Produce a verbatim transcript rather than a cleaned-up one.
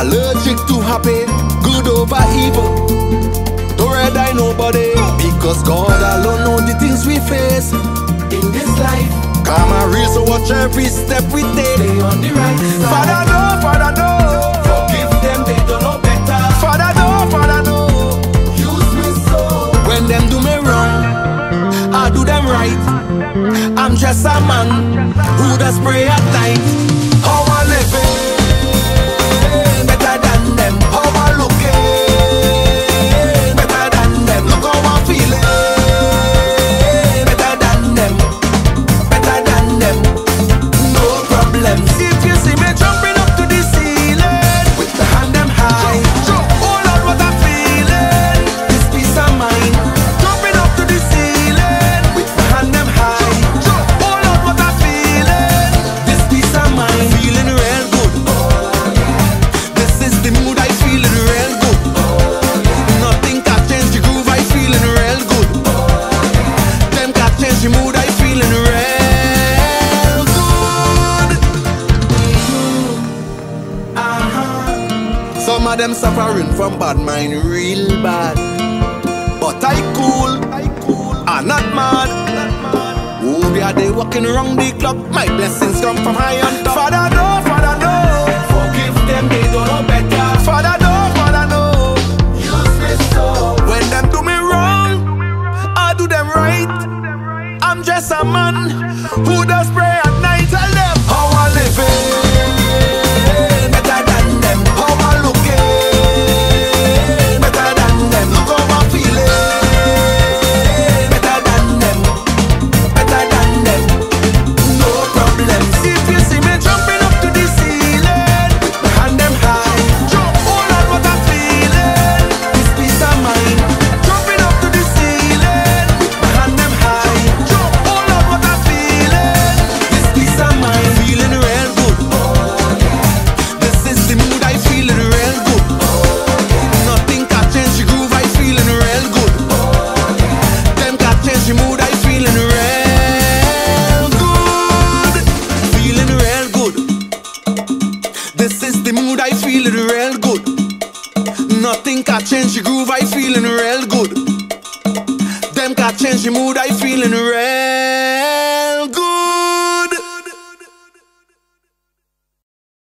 allergic to happy, good over evil. Don't redeye nobody, because God alone know the things we face in this life. Karma reason, watch every step we take. Stay on the right side. Father no, Father no, forgive them, they don't know better. Father no, Father no, use me so. When them do me wrong, I do them right. I'm just a man who does pray at night. How I live it? Them suffering from bad mind, real bad. But I cool, I cool, I'm not mad. Oh, they are they walking round the clock. My blessings come from high on top. Father no, Father no, forgive them, they don't know better. Father no, Father no, use me so. When them do me wrong, I do them right. I'm just a man who does pray at night. Tell them how I live it. Change the groove, I feeling real good. Them got change the mood, I feeling real.